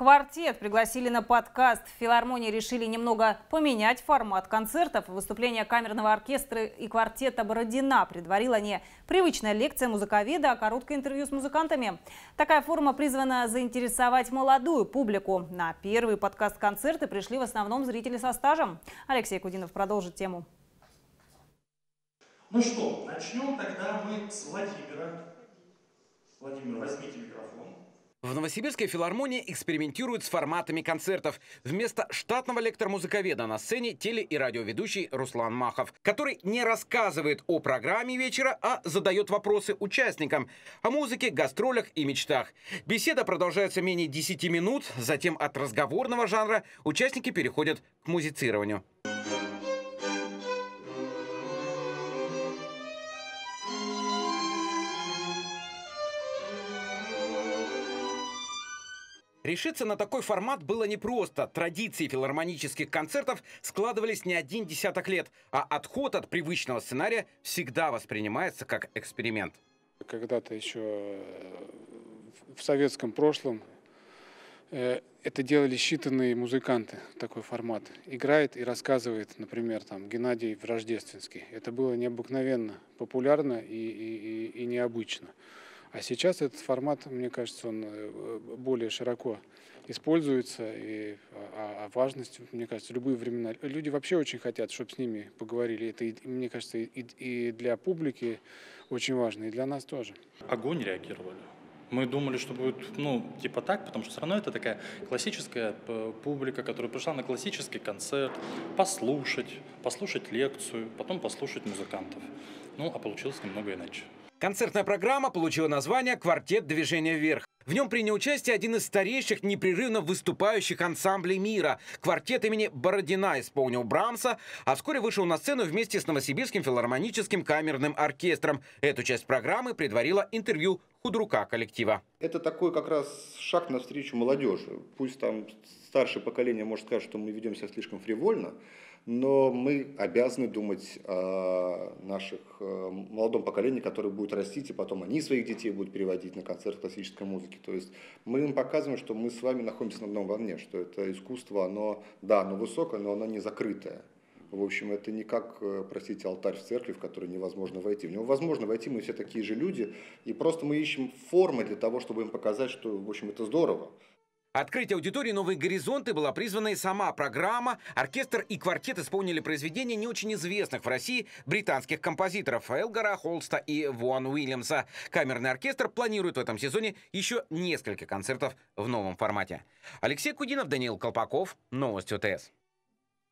Квартет пригласили на подкаст. В филармонии решили немного поменять формат концертов. Выступление камерного оркестра и квартета «Бородина» предварила непривычная лекция музыковеда, а короткое интервью с музыкантами. Такая форма призвана заинтересовать молодую публику. На первый подкаст-концерты пришли в основном зрители со стажем. Алексей Кудинов продолжит тему. Ну что, начнем тогда мы с Владимира. Владимир, возьмите микрофон. В Новосибирской филармонии экспериментируют с форматами концертов. Вместо штатного лектора-музыковеда на сцене теле- и радиоведущий Руслан Махов, который не рассказывает о программе вечера, а задает вопросы участникам о музыке, гастролях и мечтах. Беседа продолжается менее 10 минут, затем от разговорного жанра участники переходят к музицированию. Решиться на такой формат было непросто. Традиции филармонических концертов складывались не один десяток лет, а отход от привычного сценария всегда воспринимается как эксперимент. Когда-то еще в советском прошлом это делали считанные музыканты, такой формат. Играет и рассказывает, например, там, Геннадий Рождественский. Это было необыкновенно популярно и необычно. А сейчас этот формат, мне кажется, он более широко используется, и важность, мне кажется, любые времена. Люди вообще очень хотят, чтобы с ними поговорили. Это, мне кажется, и для публики очень важно, и для нас тоже. Огонь реагировали. Мы думали, что будет, ну, типа так, потому что все равно это такая классическая публика, которая пришла на классический концерт, послушать лекцию, потом послушать музыкантов. Ну, а получилось немного иначе. Концертная программа получила название «Квартет движения вверх». В нем принял участие один из старейших непрерывно выступающих ансамблей мира. Квартет имени Бородина исполнил Брамса, а вскоре вышел на сцену вместе с Новосибирским филармоническим камерным оркестром. Эту часть программы предварило интервью худрука коллектива. Это такой как раз шаг навстречу молодежи. Пусть там старшее поколение может сказать, что мы ведем себя слишком фривольно, но мы обязаны думать о наших молодом поколении, которое будет расти, и потом они своих детей будут переводить на концерт классической музыки. То есть мы им показываем, что мы с вами находимся на одном волне, что это искусство, оно, да, оно высокое, но оно не закрытое. В общем, это не как, простите, алтарь в церкви, в который невозможно войти. В него возможно войти, мы все такие же люди, и просто мы ищем формы для того, чтобы им показать, что, в общем, это здорово. Открыть аудитории «Новые горизонты» была призвана и сама программа. Оркестр и квартет исполнили произведения не очень известных в России британских композиторов Элгара, Холста и Вон Уильямса. Камерный оркестр планирует в этом сезоне еще несколько концертов в новом формате. Алексей Кудинов, Даниил Колпаков, новости ОТС.